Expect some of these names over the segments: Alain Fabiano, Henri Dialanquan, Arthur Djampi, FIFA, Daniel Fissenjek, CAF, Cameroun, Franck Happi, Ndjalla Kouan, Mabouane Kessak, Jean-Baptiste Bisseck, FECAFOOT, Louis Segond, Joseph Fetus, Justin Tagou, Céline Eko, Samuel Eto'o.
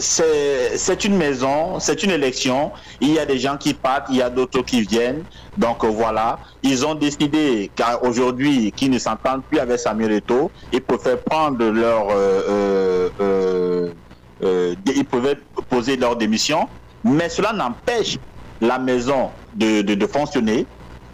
c'est une maison, c'est une élection. Il y a des gens qui partent, il y a d'autres qui viennent. Donc voilà, ils ont décidé qu'aujourd'hui, qu'ils ne s'entendent plus avec Samuel Eto'o. Ils préfèrent prendre leur... ils pouvaient poser leur démission. Mais cela n'empêche la maison de fonctionner.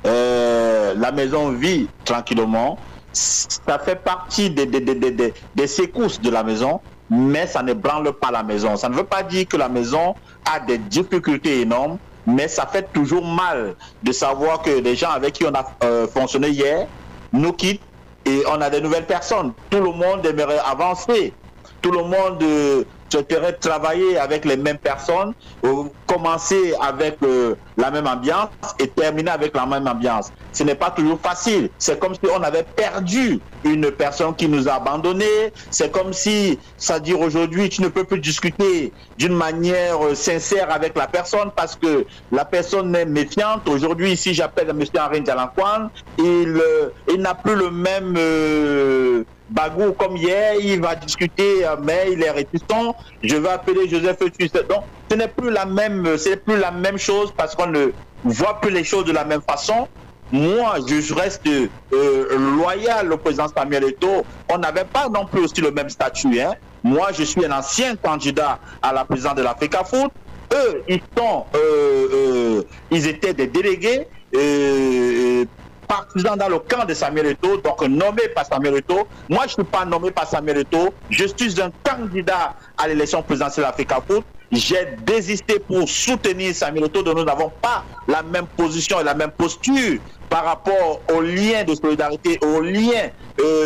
La maison vit tranquillement. Ça fait partie des secousses de la maison, mais ça ne branle pas la maison. Ça ne veut pas dire que la maison a des difficultés énormes, mais ça fait toujours mal de savoir que les gens avec qui on a fonctionné hier nous quittent et on a des nouvelles personnes. Tout le monde aimerait avancer. Tout le monde... souhaiterait travailler avec les mêmes personnes, commencer avec la même ambiance et terminer avec la même ambiance. Ce n'est pas toujours facile. C'est comme si on avait perdu une personne qui nous a abandonnés. C'est comme si, c'est-à-dire aujourd'hui, tu ne peux plus discuter d'une manière sincère avec la personne parce que la personne est méfiante. Aujourd'hui, si j'appelle M. Henri Dialanquan, il n'a plus le même... Bagou comme hier, il va discuter, mais il est réticent. Je vais appeler Joseph Fetus. Donc, ce n'est plus la même, c'est plus la même chose parce qu'on ne voit plus les choses de la même façon. Moi, je reste loyal au président Samuel Eto'o. On n'avait pas non plus aussi le même statut. Hein. Moi, je suis un ancien candidat à la présidence de la FECAFOOT. Eux, ils étaient des délégués. Partisans dans le camp de Samuel Eto'o, donc nommé par Samuel Eto'o. Moi, je ne suis pas nommé par Samuel Eto'o. Je suis un candidat à l'élection présidentielle à FECAFOOT. J'ai désisté pour soutenir Samuel Eto'o, donc nous n'avons pas la même position et la même posture par rapport aux liens de solidarité, aux liens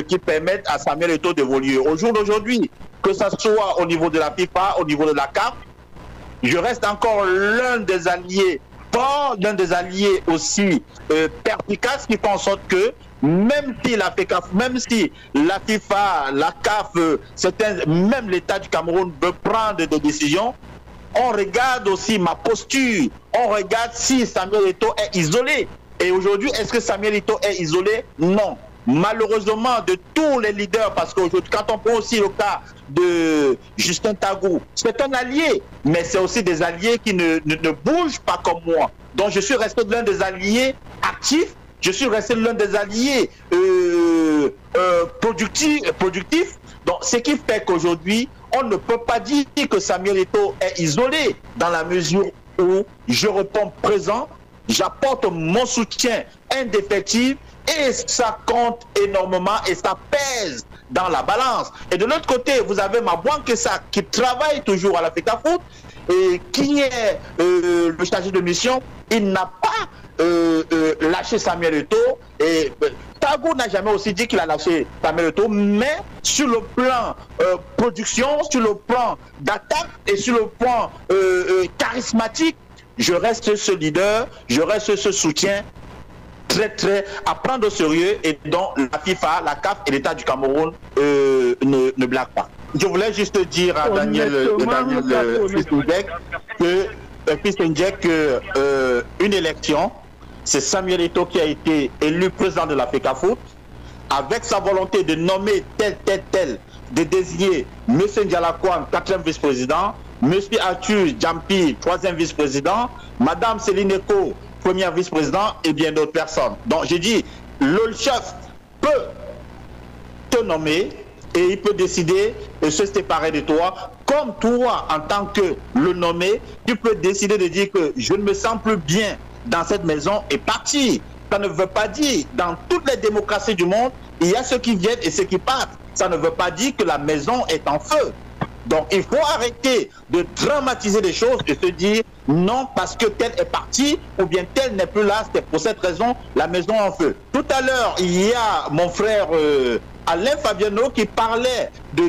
qui permettent à Samuel Eto'o d'évoluer. Au jour d'aujourd'hui, que ce soit au niveau de la FIFA, au niveau de la CAF, je reste encore l'un des alliés d'un des alliés aussi perspicaces qui font en sorte que même si la FECAF, même si la FIFA, la CAF, même l'État du Cameroun veut prendre des décisions, on regarde aussi ma posture, on regarde si Samuel Eto'o est isolé. Et aujourd'hui, est-ce que Samuel Eto'o est isolé? Non. Malheureusement, de tous les leaders, parce qu'aujourd'hui, quand on prend aussi le cas de Justin Tagou, c'est un allié, mais c'est aussi des alliés qui ne bougent pas comme moi. Donc je suis resté l'un des alliés actifs, je suis resté l'un des alliés productifs. Donc ce qui fait qu'aujourd'hui, on ne peut pas dire que Samuel Eto'o est isolé dans la mesure où je réponds présent, j'apporte mon soutien indéfectible. Et ça compte énormément et ça pèse dans la balance. Et de l'autre côté, vous avez Mabouane Kessak qui travaille toujours à la FECAFOOT et qui est le chargé de mission. Il n'a pas lâché Samuel Eto'o. Et Tagou n'a jamais aussi dit qu'il a lâché Samuel Eto'o, mais sur le plan production, sur le plan d'attaque et sur le plan charismatique, je reste ce leader, je reste ce soutien. Très à prendre au sérieux et dont la FIFA, la CAF et l'État du Cameroun ne blaguent pas. Je voulais juste dire à Daniel Fissenjek qu'une élection, c'est Samuel Eto'o qui a été élu président de la FECAFOOT avec sa volonté de nommer tel, de désigner M. Ndjalla Kouan, 4e vice-président, M. Arthur Djampi, 3e vice-président, Mme Céline Eko, 1er vice-président et bien d'autres personnes. Donc j'ai dit, le chef peut te nommer et il peut décider de se séparer de toi. Comme toi, en tant que le nommé, tu peux décider de dire que je ne me sens plus bien dans cette maison et partir. Ça ne veut pas dire, dans toutes les démocraties du monde, il y a ceux qui viennent et ceux qui partent. Ça ne veut pas dire que la maison est en feu. Donc il faut arrêter de dramatiser les choses et se dire non parce que tel est parti ou bien tel n'est plus là, c'est pour cette raison la maison en feu. Tout à l'heure, il y a mon frère Alain Fabiano qui parlait de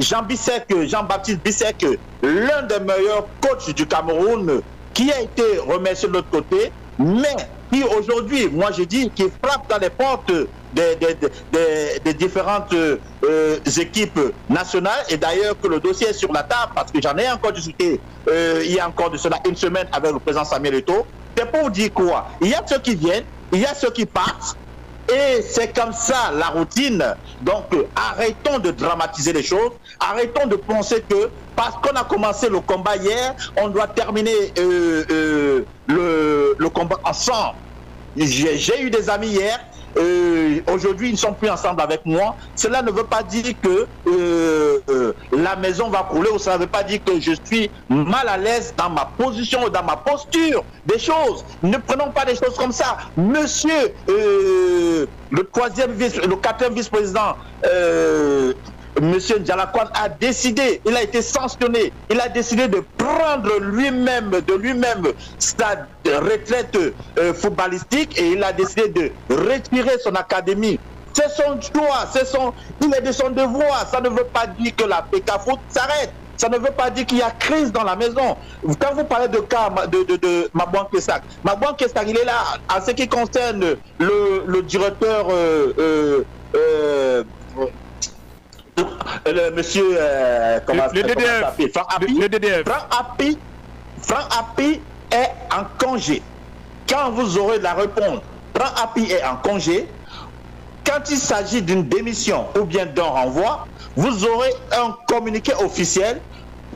Jean-Baptiste Bisseck, l'un des meilleurs coachs du Cameroun qui a été remercié de l'autre côté, mais qui aujourd'hui, moi je dis, qui frappe dans les portes des différentes équipes nationales, et d'ailleurs que le dossier est sur la table parce que j'en ai encore discuté il y a encore de cela une semaine avec le président Samuel Eto'o. C'est pour dire quoi? Il y a ceux qui viennent, il y a ceux qui partent, Et c'est comme ça la routine. Donc arrêtons de dramatiser les choses, arrêtons de penser que parce qu'on a commencé le combat hier, on doit terminer le combat ensemble. J'ai eu des amis hier, aujourd'hui ils ne sont plus ensemble avec moi. Cela ne veut pas dire que la maison va couler, ou ça ne veut pas dire que je suis mal à l'aise dans ma position ou dans ma posture des choses. Ne prenons pas des choses comme ça. Monsieur le quatrième vice-président Monsieur Ndjalla Kouan a décidé, il a été sanctionné, il a décidé de prendre de lui-même sa retraite footballistique, et il a décidé de retirer son académie. C'est son choix, il est de son devoir. Ça ne veut pas dire que la FECAFOOT s'arrête. Ça ne veut pas dire qu'il y a crise dans la maison. Quand vous parlez de cas de Mabouane Kessak, Mabouane Kessak, il est là en ce qui concerne le directeur... monsieur, comment ça s'appelle, Franck Happi est en congé. Quand vous aurez la réponse, Franck Happi est en congé. Quand il s'agit d'une démission ou bien d'un renvoi, vous aurez un communiqué officiel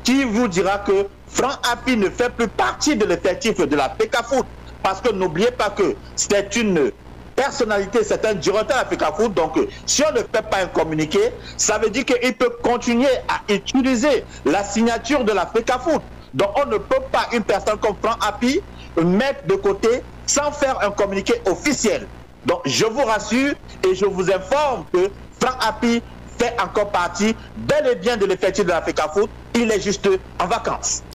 qui vous dira que Franck Happi ne fait plus partie de l'effectif de la FECAFOOT. Parce que n'oubliez pas que c'est une personnalité, c'est un directeur à FECAFOOT. Donc si on ne fait pas un communiqué, ça veut dire qu'il peut continuer à utiliser la signature de la FECAFOOT. Donc on ne peut pas une personne comme Franck Happi mettre de côté sans faire un communiqué officiel. Donc je vous rassure et je vous informe que Franck Happi fait encore partie bel et bien de l'effectif de la FECAFOOT. Il est juste en vacances.